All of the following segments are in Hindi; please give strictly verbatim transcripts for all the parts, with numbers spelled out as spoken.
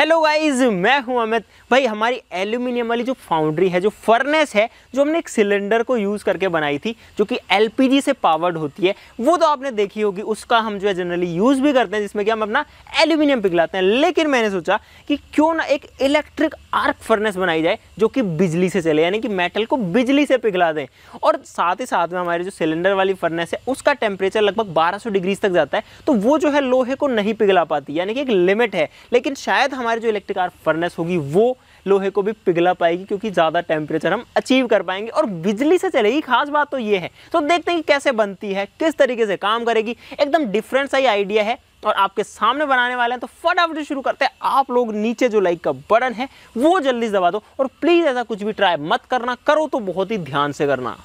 हेलो गाइज, मैं हूं अमित। भाई हमारी एल्यूमिनियम वाली जो फाउंड्री है, जो फर्नेस है, जो हमने एक सिलेंडर को यूज़ करके बनाई थी, जो कि एलपीजी से पावर्ड होती है, वो तो आपने देखी होगी। उसका हम जो है जनरली यूज़ भी करते हैं, जिसमें कि हम अपना एल्यूमिनियम पिघलाते हैं। लेकिन मैंने सोचा कि क्यों ना एक इलेक्ट्रिक आर्क फर्नेस बनाई जाए जो कि बिजली से चले, यानी कि मेटल को बिजली से पिघला दें। और साथ ही साथ में हमारी जो सिलेंडर वाली फर्नेस है, उसका टेम्परेचर लगभग बारह सौ डिग्रीज तक जाता है, तो वो जो है लोहे को नहीं पिघला पाती, यानी कि एक लिमिट है। लेकिन शायद हमारी जो इलेक्ट्रिक आर्क फर्नेस होगी वो लोहे को भी पिघला पाएगी, क्योंकि ज़्यादा टेम्परेचर हम अचीव कर पाएंगे और बिजली से चलेगी। खास बात तो ये है। तो देखते हैं कि कैसे बनती है, किस तरीके से काम करेगी। एकदम डिफरेंट सा ही आइडिया है और आपके सामने बनाने वाले हैं, तो फटाफट से शुरू करते हैं। आप लोग नीचे जो लाइक का बटन है वो जल्दी से दबा दो और प्लीज़ ऐसा कुछ भी ट्राई मत करना। करो तो बहुत ही ध्यान से करना।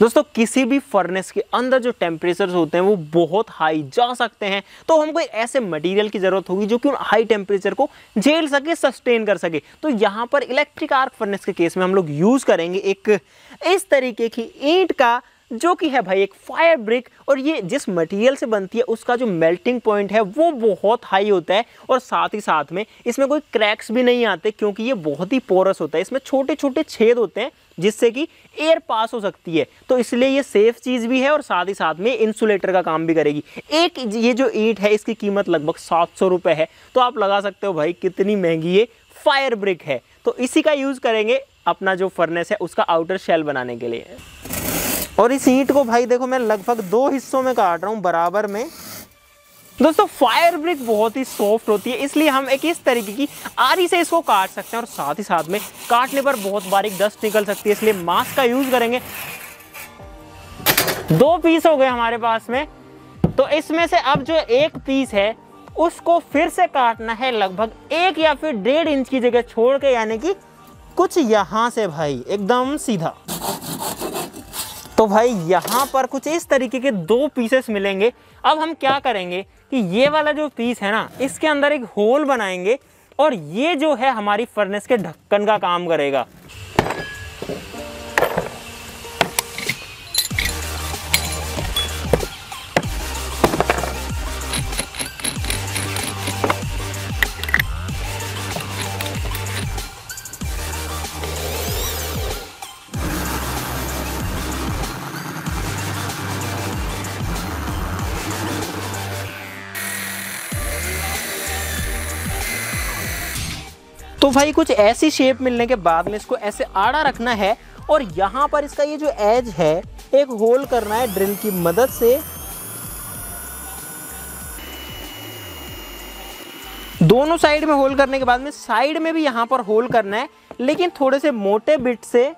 दोस्तों, किसी भी फर्नेस के अंदर जो टेम्परेचर्स होते हैं वो बहुत हाई जा सकते हैं, तो हमको ऐसे मटेरियल की ज़रूरत होगी जो कि उन हाई टेम्परेचर को झेल सके, सस्टेन कर सके। तो यहाँ पर इलेक्ट्रिक आर्क फर्नेस के केस में हम लोग यूज़ करेंगे एक इस तरीके की ईंट का, जो कि है भाई एक फायर ब्रिक। और ये जिस मटेरियल से बनती है उसका जो मेल्टिंग पॉइंट है वो बहुत हाई होता है और साथ ही साथ में इसमें कोई क्रैक्स भी नहीं आते, क्योंकि ये बहुत ही पोरस होता है। इसमें छोटे छोटे छेद होते हैं जिससे कि एयर पास हो सकती है, तो इसलिए ये सेफ चीज़ भी है और साथ ही साथ में इंसुलेटर का काम भी करेगी। एक ये जो ईंट है इसकी कीमत लगभग सात सौ रुपये है, तो आप लगा सकते हो भाई कितनी महंगी ये फायर ब्रिक है। तो इसी का यूज़ करेंगे अपना जो फर्नेस है उसका आउटर शेल बनाने के लिए। और इस ईंट को भाई देखो मैं लगभग दो हिस्सों में काट रहा हूँ, बराबर में। दोस्तों, फायर ब्रिक बहुत ही सॉफ्ट होती है, इसलिए हम एक इस तरीके की आरी से इसको काट सकते हैं और साथ ही साथ में काटने पर बहुत बारीक डस्ट निकल सकती है, इसलिए मास्क का यूज़ करेंगे। दो पीस हो गए हमारे पास में, तो इसमें से अब जो एक पीस है उसको फिर से काटना है लगभग एक या फिर डेढ़ इंच की जगह छोड़ के, यानी कि कुछ यहाँ से भाई एकदम सीधा। तो भाई यहाँ पर कुछ इस तरीके के दो पीसेस मिलेंगे। अब हम क्या करेंगे कि ये वाला जो पीस है ना, इसके अंदर एक होल बनाएंगे और ये जो है हमारी फर्नेस के ढक्कन का काम करेगा। तो भाई कुछ ऐसी शेप मिलने के बाद में इसको ऐसे आड़ा रखना है और यहाँ पर इसका ये जो एज है एक होल करना है ड्रिल की मदद से। दोनों साइड में होल करने के बाद में साइड में भी यहाँ पर होल करना है, लेकिन थोड़े से मोटे बिट से।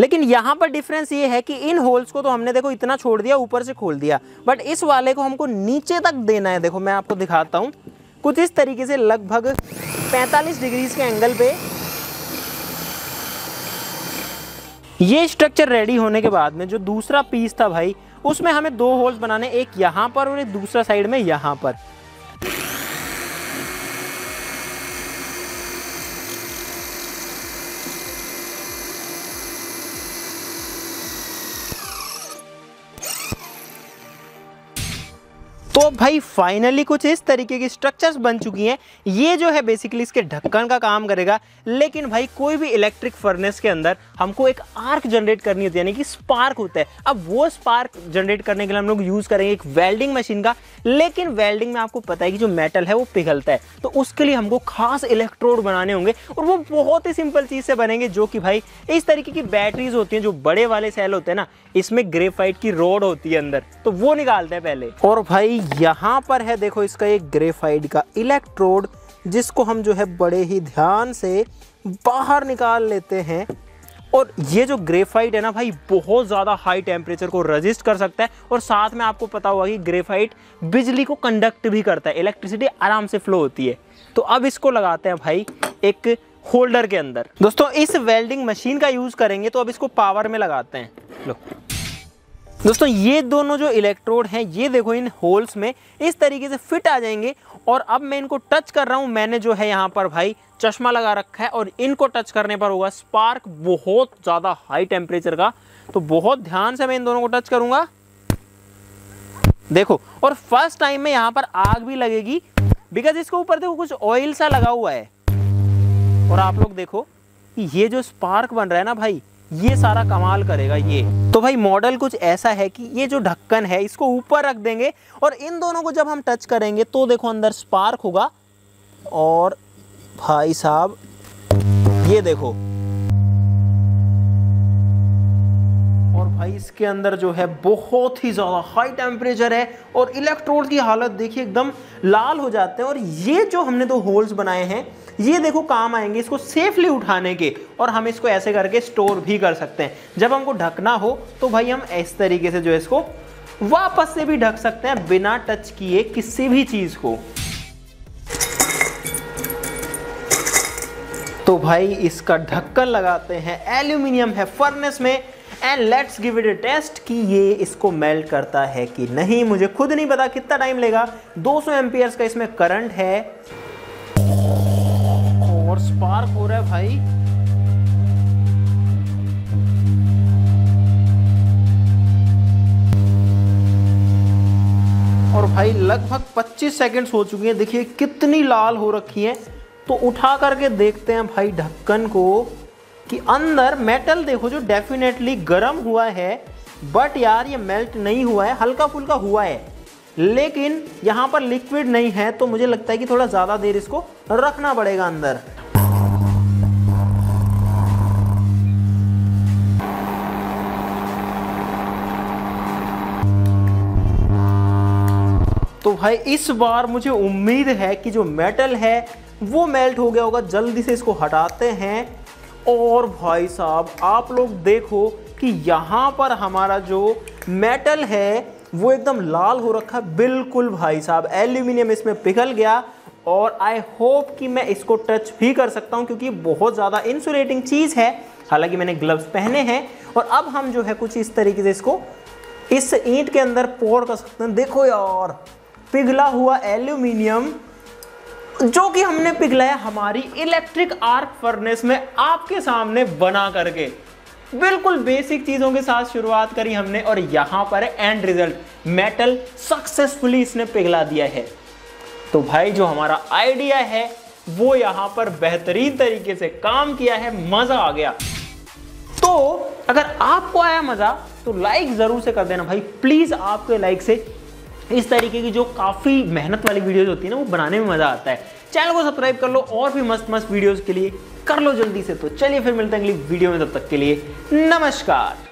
लेकिन यहाँ पर डिफरेंस ये है कि इन होल्स को तो हमने देखो इतना छोड़ दिया, ऊपर से खोल दिया, बट इस वाले को हमको नीचे तक देना है। देखो मैं आपको दिखाता हूँ, कुछ इस तरीके से लगभग पैंतालीस डिग्रीज के एंगल पे। ये स्ट्रक्चर रेडी होने के बाद में जो दूसरा पीस था भाई, उसमें हमें दो होल्स बनाने, एक यहाँ पर और एक दूसरा साइड में यहाँ पर। तो भाई फाइनली कुछ इस तरीके की स्ट्रक्चर्स बन चुकी हैं। ये जो है बेसिकली इसके ढक्कन का काम करेगा। लेकिन भाई कोई भी इलेक्ट्रिक फर्नेस के अंदर हमको एक आर्क जनरेट करनी होती है, यानी कि स्पार्क होता है। अब वो स्पार्क जनरेट करने के लिए हम लोग यूज़ करेंगे एक वेल्डिंग मशीन का। लेकिन वेल्डिंग में आपको पता है कि जो मेटल है वो पिघलता है, तो उसके लिए हमको खास इलेक्ट्रोड बनाने होंगे और वो बहुत ही सिंपल चीज़ से बनेंगे, जो कि भाई इस तरीके की बैटरीज होती हैं। जो बड़े वाले सेल होते हैं ना, इसमें ग्रेफाइट की रॉड होती है अंदर, तो वो निकालते हैं पहले। और भाई यहाँ पर है देखो इसका एक ग्रेफाइट का इलेक्ट्रोड, जिसको हम जो है बड़े ही ध्यान से बाहर निकाल लेते हैं। और ये जो ग्रेफाइट है ना भाई, बहुत ज़्यादा हाई टेम्परेचर को रजिस्ट कर सकता है और साथ में आपको पता होगा कि ग्रेफाइट बिजली को कंडक्ट भी करता है, इलेक्ट्रिसिटी आराम से फ्लो होती है। तो अब इसको लगाते हैं भाई एक होल्डर के अंदर। दोस्तों, इस वेल्डिंग मशीन का यूज़ करेंगे, तो अब इसको पावर में लगाते हैं। लो, दोस्तों ये दोनों जो इलेक्ट्रोड हैं ये देखो इन होल्स में इस तरीके से फिट आ जाएंगे। और अब मैं इनको टच कर रहा हूँ, मैंने जो है यहाँ पर भाई चश्मा लगा रखा है और इनको टच करने पर होगा स्पार्क बहुत ज़्यादा हाई टेम्परेचर का। तो बहुत ध्यान से मैं इन दोनों को टच करूँगा, देखो। और फर्स्ट टाइम में यहाँ पर आग भी लगेगी बिकॉज इसके ऊपर देखो कुछ ऑयल सा लगा हुआ है। और आप लोग देखो ये जो स्पार्क बन रहा है ना भाई, ये सारा कमाल करेगा ये। तो भाई मॉडल कुछ ऐसा है कि ये जो ढक्कन है इसको ऊपर रख देंगे और इन दोनों को जब हम टच करेंगे तो देखो अंदर स्पार्क होगा। और भाई साहब ये देखो, और भाई इसके अंदर जो है बहुत ही ज़्यादा हाई टेम्परेचर है और इलेक्ट्रोड की हालत देखिए एकदम लाल हो जाते हैं। और ये जो हमने दो होल्स बनाए हैं ये देखो काम आएंगे इसको सेफली उठाने के, और हम इसको ऐसे करके स्टोर भी कर सकते हैं। जब हमको ढकना हो तो भाई हम इस तरीके से जो है इसको वापस से भी ढक सकते हैं बिना टच किए किसी भी चीज़ को। तो भाई इसका ढक्कन लगाते हैं, एल्यूमिनियम है फर्नेस में, and let's give it a test कि ये इसको मेल्ट करता है कि नहीं। मुझे खुद नहीं पता कितना टाइम लेगा। दो सौ एम्पियर्स का इसमें करंट है और स्पार्क हो रहा है भाई। और भाई लगभग पच्चीस सेकंड्स हो चुके हैं, देखिए कितनी लाल हो रखी है। तो उठा करके देखते हैं भाई ढक्कन को कि अंदर मेटल देखो जो डेफिनेटली गर्म हुआ है, बट यार ये मेल्ट नहीं हुआ है, हल्का फुल्का हुआ है लेकिन यहाँ पर लिक्विड नहीं है। तो मुझे लगता है कि थोड़ा ज़्यादा देर इसको रखना पड़ेगा अंदर। तो भाई इस बार मुझे उम्मीद है कि जो मेटल है वो मेल्ट हो गया होगा। जल्दी से इसको हटाते हैं और भाई साहब आप लोग देखो कि यहाँ पर हमारा जो मेटल है वो एकदम लाल हो रखा है बिल्कुल। भाई साहब एल्यूमिनियम इसमें पिघल गया और आई होप कि मैं इसको टच भी कर सकता हूँ क्योंकि बहुत ज़्यादा इंसुलेटिंग चीज़ है। हालांकि मैंने ग्लव्स पहने हैं। और अब हम जो है कुछ इस तरीके से इसको इस ईंट के अंदर पोर कर सकते हैं। देखो यार पिघला हुआ एल्यूमिनियम जो कि हमने पिघलाया हमारी इलेक्ट्रिक आर्क फर्नेस में आपके सामने बना करके। बिल्कुल बेसिक चीज़ों के साथ शुरुआत करी हमने और यहाँ पर है एंड रिजल्ट, मेटल सक्सेसफुली इसने पिघला दिया है। तो भाई जो हमारा आइडिया है वो यहाँ पर बेहतरीन तरीके से काम किया है, मज़ा आ गया। तो अगर आपको आया मज़ा तो लाइक ज़रूर से कर देना भाई, प्लीज़ आपके लाइक से इस तरीके की जो काफ़ी मेहनत वाली वीडियोस होती है ना वो बनाने में मज़ा आता है। चैनल को सब्सक्राइब कर लो और भी मस्त मस्त वीडियोस के लिए कर लो जल्दी से। तो चलिए फिर मिलते हैं अगली वीडियो में, तब तक के लिए नमस्कार।